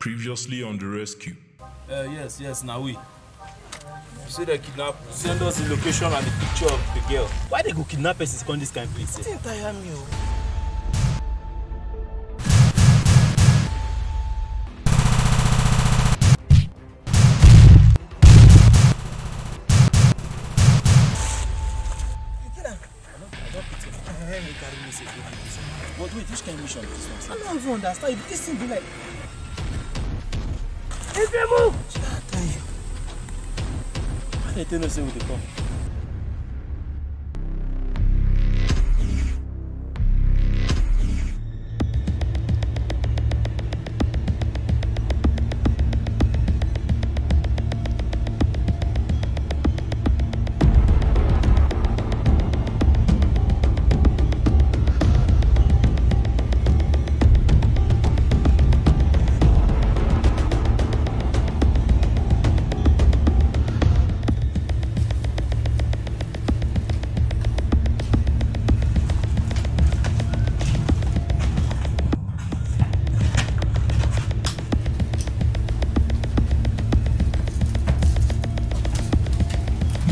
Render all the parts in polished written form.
Previously on the rescue. Yes, now we. See the kidnap. Send us the location and the picture of the girl. Why they go kidnap us in this kind of place? Didn't I am you? But wait, which kind of mission is this one? I don't even understand. If this thing be like. If they move! I tell you. Why they tell us where they come?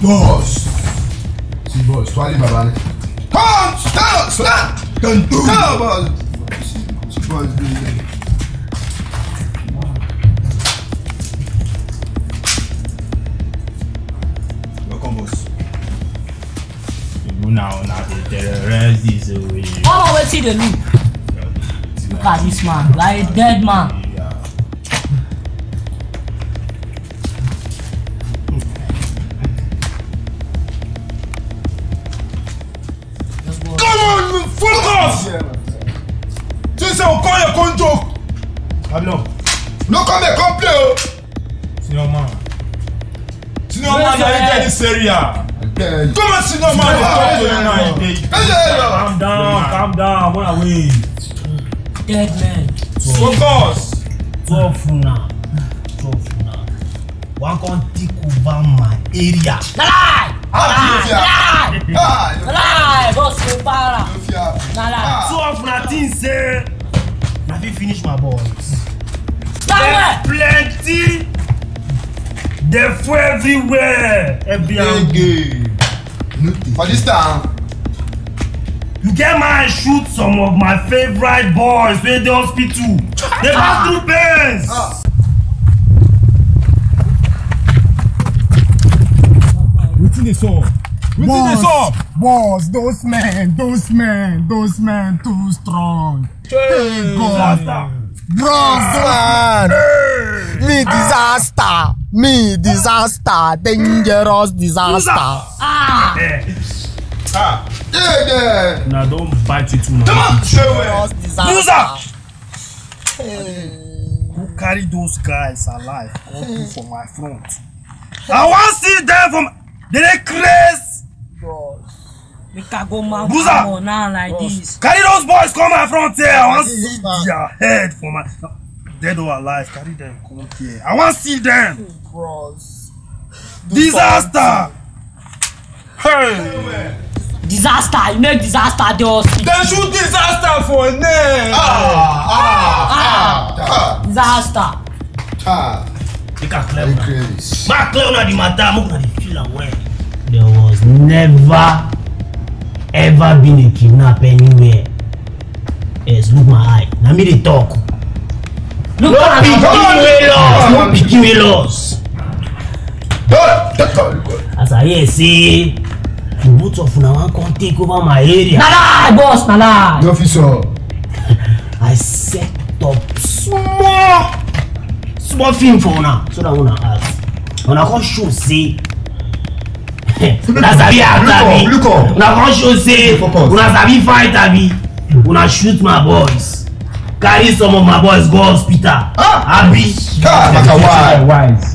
Boss! See, boss, to Ali Baba. Come! Stop! Stop! Don't do it! No, boss! See, boss, do it. Welcome, boss. Now, they terrorize this way. Oh, let's see the loop. Look at this man, like a dead man. Pablo. No come here, come play. Senior man. Senior man, you're in this area. Come on, senior man. Calm down, calm down. What are we? Dead man. Focus. Talk for now. One can take over my area. Nalai. Go to Para. Nalai. Talk for nothing, sir. I will finish my balls. There's plenty. They're full everywhere. For this time, you get man shoot some of my favorite boys in the hospital. They pass through pains. What's in the song? What's in the song? Boss, those men too strong. Hey God, bros, me disaster, dangerous disaster. Now don't bite it too much. Who carry those guys alive? Come from my front. I want to see them from. They crazy. We can go mad for now like this. Carry those boys, come in front here. I want to see their head for my... Dead or alive, carry them, come here. I want to see them. Bros. Disaster. Hey. Disaster, you make disaster, they shoot disaster for name. Disaster. They can clear them. Mark clear them the madam, they feel away. There was never... ever been a kidnap anywhere? Yes, look my eye. Now me they talk. Look at me. No picking me loss. As I hear say, the both of now can take over my area. Nala, boss, nala. The officer. I set up small thing for now, so that una ask. Una can show say. Una sabi atabi, una con chose, una sabi fight abi, una shoot my boys, carry some of my boys go hospital. Abi, God, wise.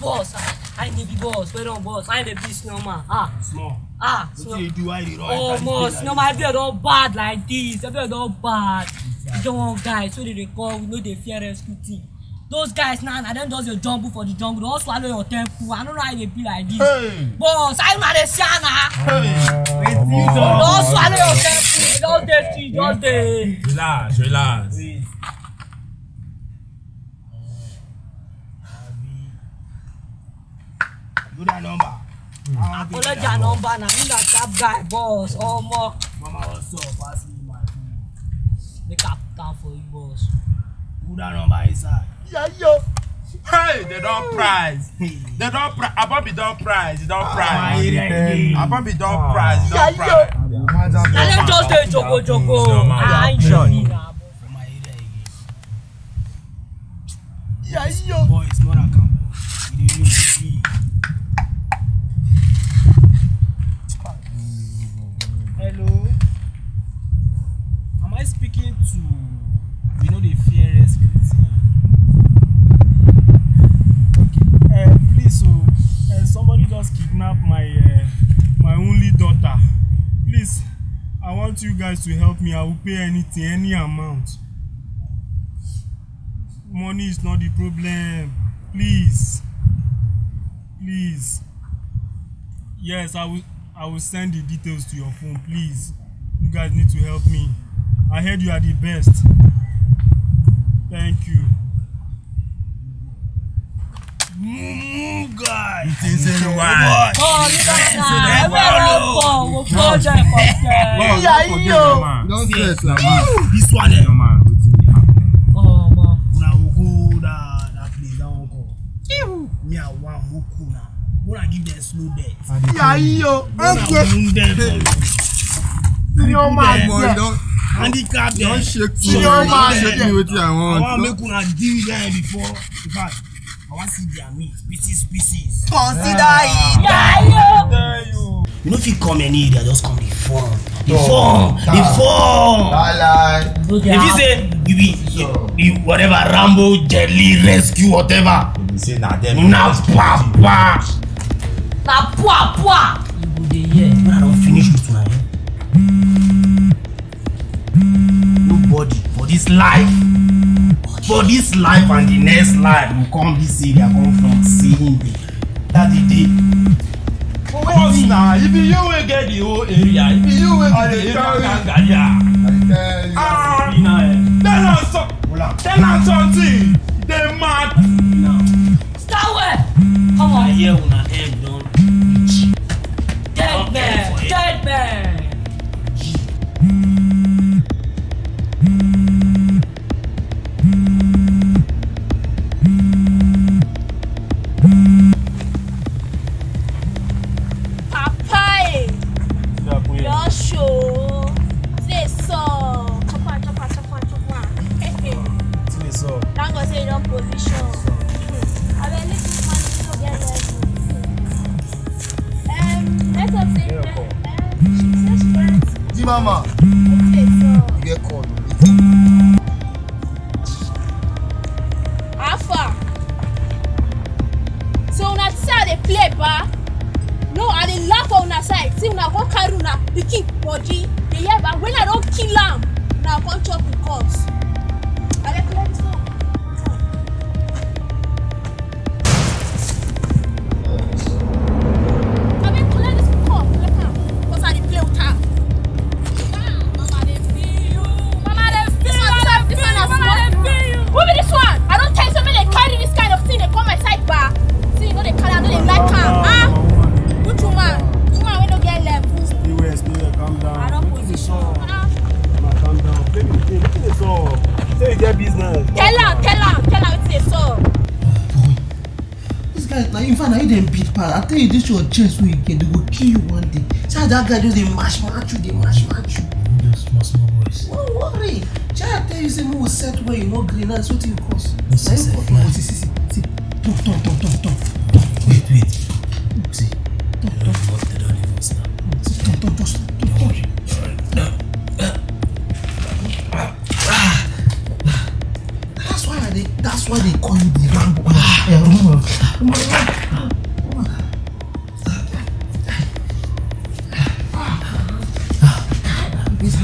Boss, I need the boss. Wait on boss, I need this normal. Small. What do you do? I did all. Boss, no, my beard all bad like this. My beard all bad. Young guys, so they call. We know they fear rescue team. Those guys now, I don't do your jumbo for the jungle, they all swallow your temple. I don't know how they be like this. Hey. Boss, I'm not a Siana. They all swallow your temple. They Yo te. Relax. Please. Do that number. I follow that number and I'm that cap guy, boss. Oh, more. Mama also pass me my food. The cap down for you, boss. Do that number inside. Yeah, yo. Hey, they don't prize. They don't prize. I don't prize. I don't prize. I just say joko. I ain't sure. Yeah, yo. Boy, it's not a camp. Hello. Am I speaking to? We know the fairest critic. Somebody just kidnapped my only daughter. Please, I want you guys to help me. I will pay anything, any amount. Money is not the problem. Please. Yes, I will send the details to your phone. Please, you guys need to help me. I heard you are the best. Thank you. God, this one, man. Oh, man. Go. Handicap, don't shake me with your own. I want to make deal there before. I want to see their meat, pieces. Consider it. Yeah, yo. You know if you come any area, just come the form. If you say you be whatever Rambo, Jelly, Rescue, whatever. You say na them. Na pwa. I don't finish with my. Nobody for this life. For this life and the next life, we come this area, come from seeing me. That's the day. If you will get the whole area, if you will get the area, tell us something. They mad. Stay away. Come on. Here we are. Dead man. Mama, okay, so. You get called. Alpha. So on that side they play, ba. No, I dey laugh on that side. See, when I go carry na pikin body, they hear, but when I don't kill them, now go chop the corpse. I dey play this one. I dey play this corpse, like that, because I dey play with her. Who be this one? I don't tell somebody they carry this kind of thing, they call my sidebar. See, you know they carry, I know they like her. Huh? Which woman? Woman, we don't get left. Stay away, calm down. I don't position. Calm down. Baby, what is all? Say you get business. Tell her what is all. This guy, like, in fact, I didn't beat part. I tell you, this your chance where you can, they will kill you one day. See that guy just they mash you. Just mash my voice. Don't worry. Child, tell you say we will set where you know green and something you cross. See. Talk. Wait. See. Talk. They don't leave us now. See. Talk. That's why they call you the Rambo. This is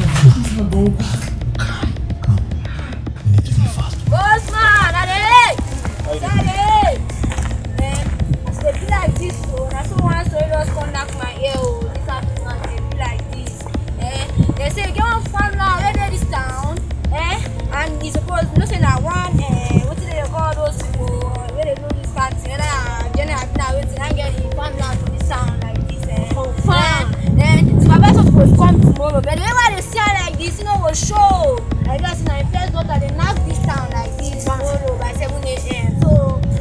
tomorrow. But the way they sound like this, you know, will show. I guess my first daughter, they knock this down like this tomorrow by 7 AM. So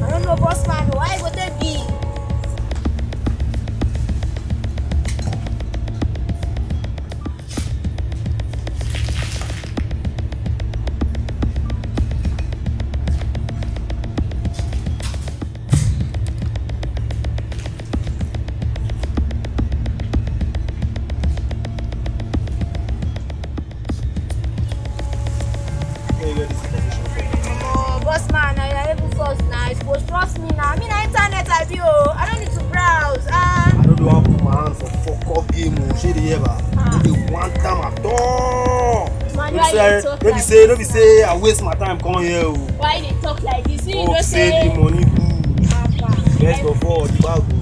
I don't know, boss man, why would they be? Don't be say I waste my time coming here. Why they talk like this? You don't say the money good. Best of all, the bag good.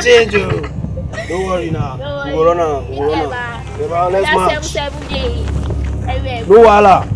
Change you. Don't worry now. Don't worry. Go on now. Let's march. 7 days. No wala.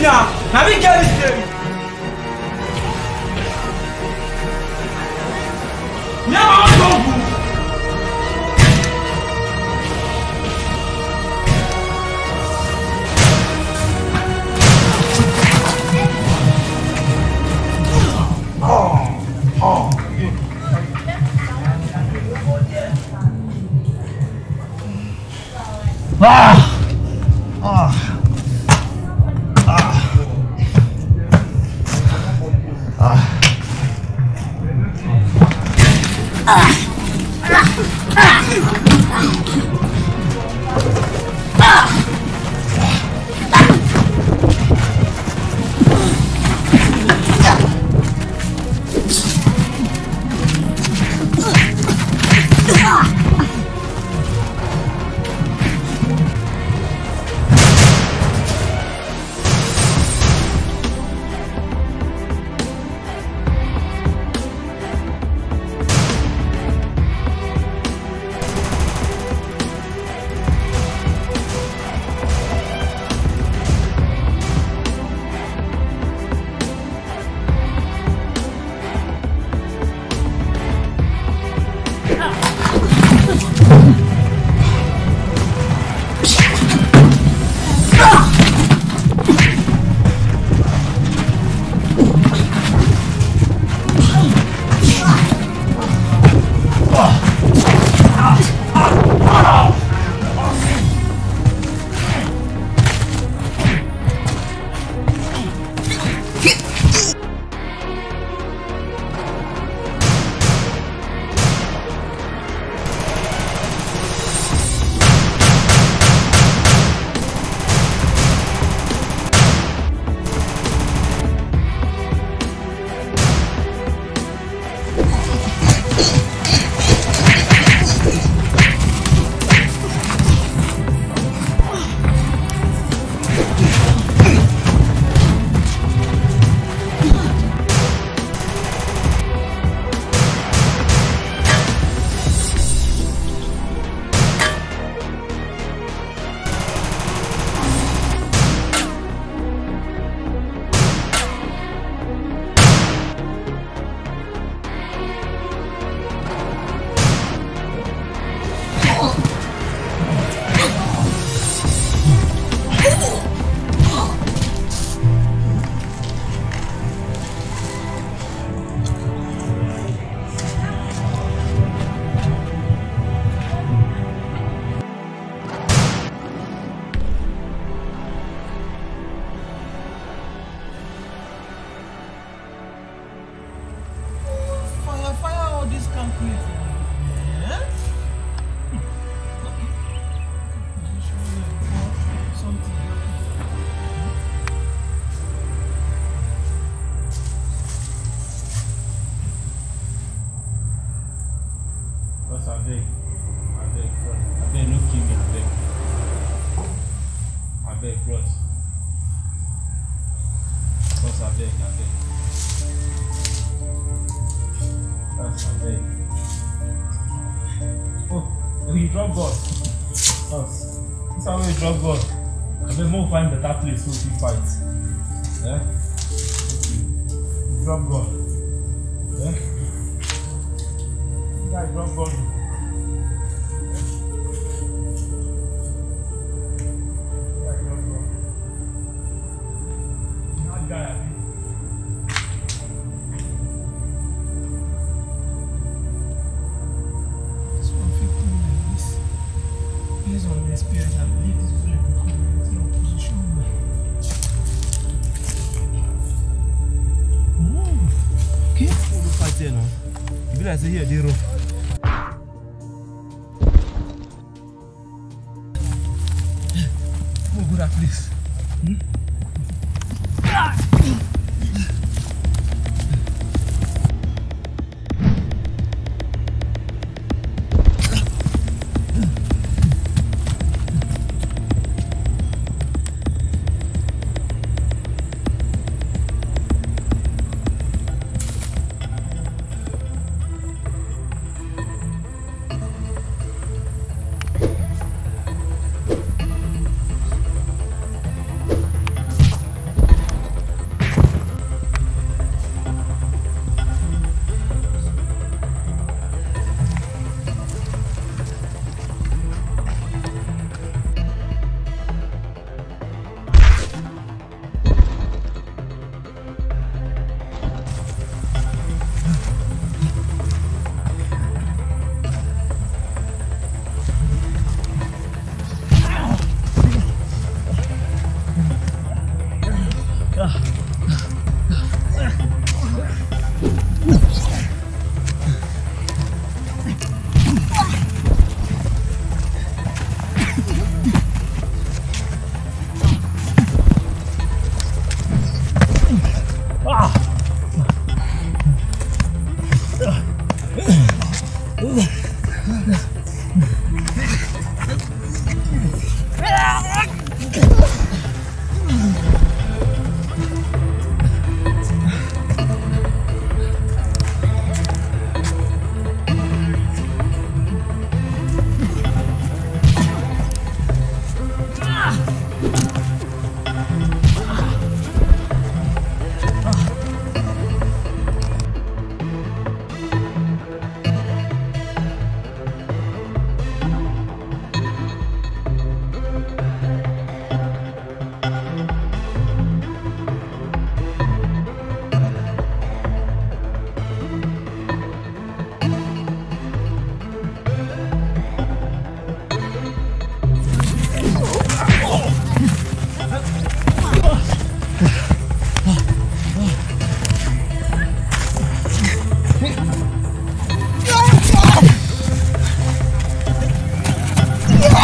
Now I'm going to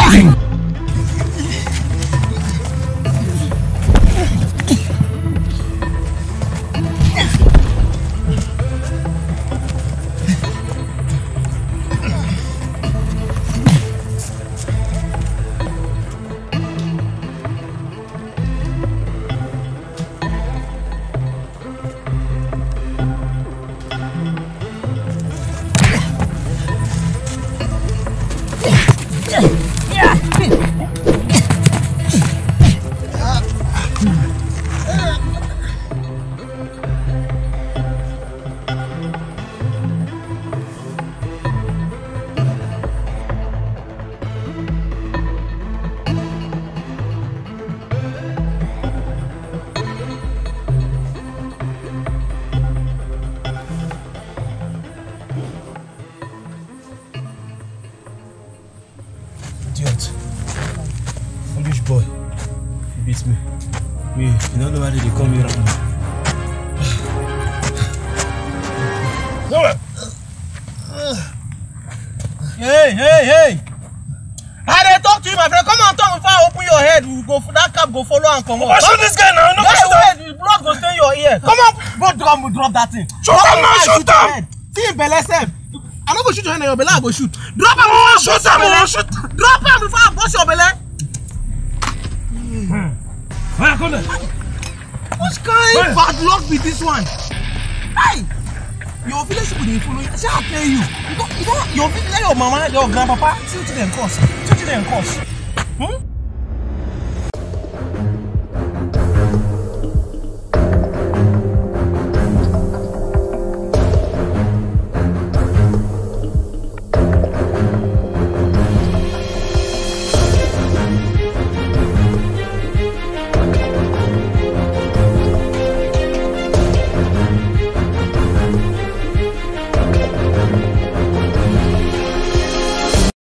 trabajen. Come on, shoot this guy now. No, the blood will stay in your ear. Come on, go drop that thing. Shoot him now, shoot him. See him, Bella said. I don't go shoot your hand, your Bella, I go shoot. Drop him, shoot him, shoot him. Drop him before I bust your Bella. What kind of bad luck with this one? Hey, your village people dey follow you. See, I tell you, you don't, your mama, your grandpapa, teach them course.